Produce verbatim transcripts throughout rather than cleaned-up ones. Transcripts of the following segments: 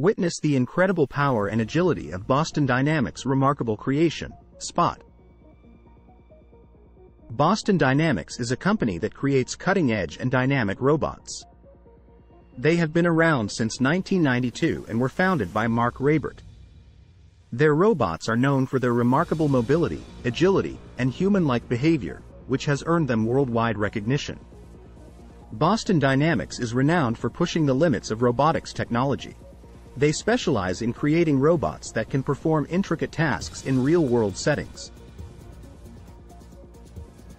Witness the incredible power and agility of Boston Dynamics' remarkable creation, Spot. Boston Dynamics is a company that creates cutting-edge and dynamic robots. They have been around since nineteen ninety-two and were founded by Mark Raibert. Their robots are known for their remarkable mobility, agility, and human-like behavior, which has earned them worldwide recognition. Boston Dynamics is renowned for pushing the limits of robotics technology. They specialize in creating robots that can perform intricate tasks in real-world settings.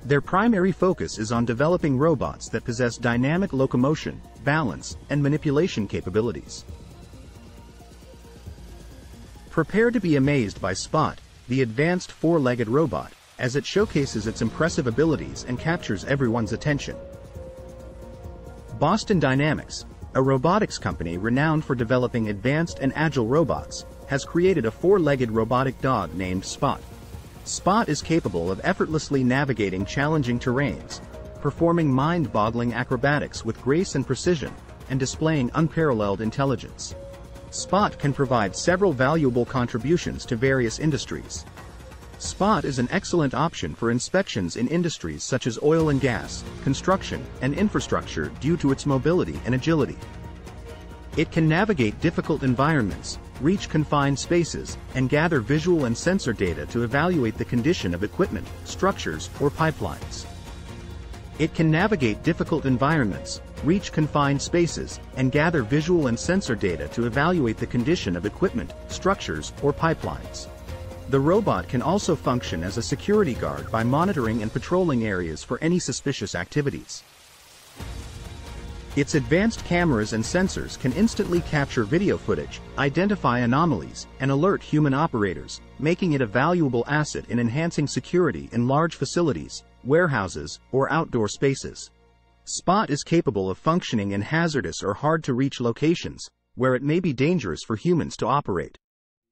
Their primary focus is on developing robots that possess dynamic locomotion, balance, and manipulation capabilities. Prepare to be amazed by Spot, the advanced four-legged robot, as it showcases its impressive abilities and captures everyone's attention. Boston Dynamics, a robotics company renowned for developing advanced and agile robots, has created a four-legged robotic dog named Spot. Spot is capable of effortlessly navigating challenging terrains, performing mind-boggling acrobatics with grace and precision, and displaying unparalleled intelligence. Spot can provide several valuable contributions to various industries. Spot is an excellent option for inspections in industries such as oil and gas, construction, and infrastructure due to its mobility and agility. It can navigate difficult environments, reach confined spaces, and gather visual and sensor data to evaluate the condition of equipment, structures, or pipelines. It can navigate difficult environments, reach confined spaces, and gather visual and sensor data to evaluate the condition of equipment, structures, or pipelines. The robot can also function as a security guard by monitoring and patrolling areas for any suspicious activities. Its advanced cameras and sensors can instantly capture video footage, identify anomalies, and alert human operators, making it a valuable asset in enhancing security in large facilities, warehouses, or outdoor spaces. Spot is capable of functioning in hazardous or hard-to-reach locations, where it may be dangerous for humans to operate.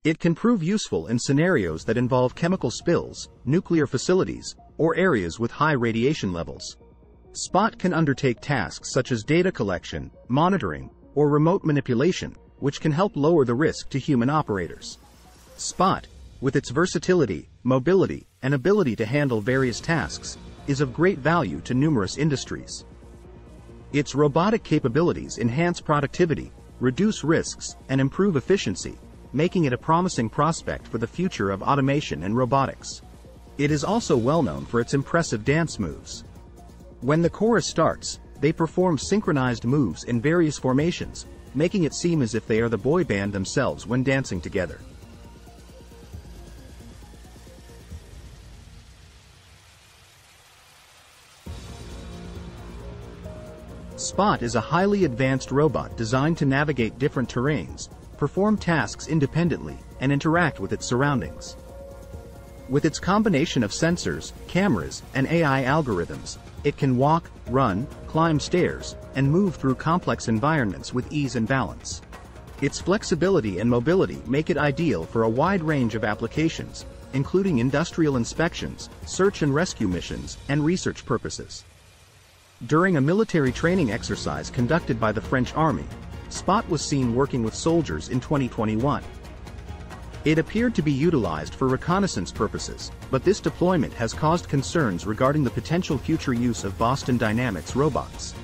It can prove useful in scenarios that involve chemical spills, nuclear facilities, or areas with high radiation levels. Spot can undertake tasks such as data collection, monitoring, or remote manipulation, which can help lower the risk to human operators. Spot, with its versatility, mobility, and ability to handle various tasks, is of great value to numerous industries. Its robotic capabilities enhance productivity, reduce risks, and improve efficiency, making it a promising prospect for the future of automation and robotics. It is also well known for its impressive dance moves. When the chorus starts, they perform synchronized moves in various formations, making it seem as if they are the boy band themselves when dancing together. Spot is a highly advanced robot designed to navigate different terrains, perform tasks independently, and interact with its surroundings. With its combination of sensors, cameras, and A I algorithms, it can walk, run, climb stairs, and move through complex environments with ease and balance. Its flexibility and mobility make it ideal for a wide range of applications, including industrial inspections, search and rescue missions, and research purposes. During a military training exercise conducted by the French Army, Spot was seen working with soldiers in twenty twenty-one. It appeared to be utilized for reconnaissance purposes, but this deployment has caused concerns regarding the potential future use of Boston Dynamics robots.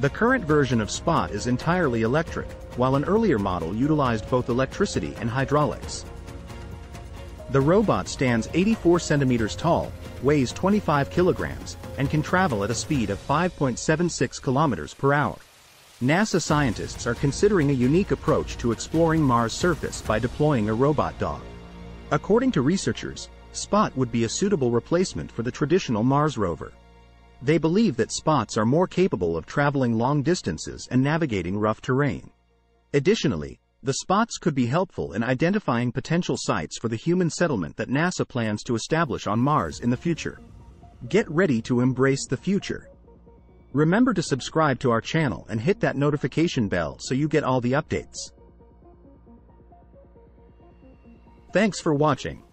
The current version of Spot is entirely electric, while an earlier model utilized both electricity and hydraulics. The robot stands eighty-four centimeters tall, weighs twenty-five kilograms, and can travel at a speed of five point seven six kilometers per hour. NASA scientists are considering a unique approach to exploring Mars' surface by deploying a robot dog. According to researchers, Spot would be a suitable replacement for the traditional Mars rover. They believe that Spots are more capable of traveling long distances and navigating rough terrain. Additionally, the Spots could be helpful in identifying potential sites for the human settlement that NASA plans to establish on Mars in the future. Get ready to embrace the future. Remember to subscribe to our channel and hit that notification bell so you get all the updates. Thanks for watching.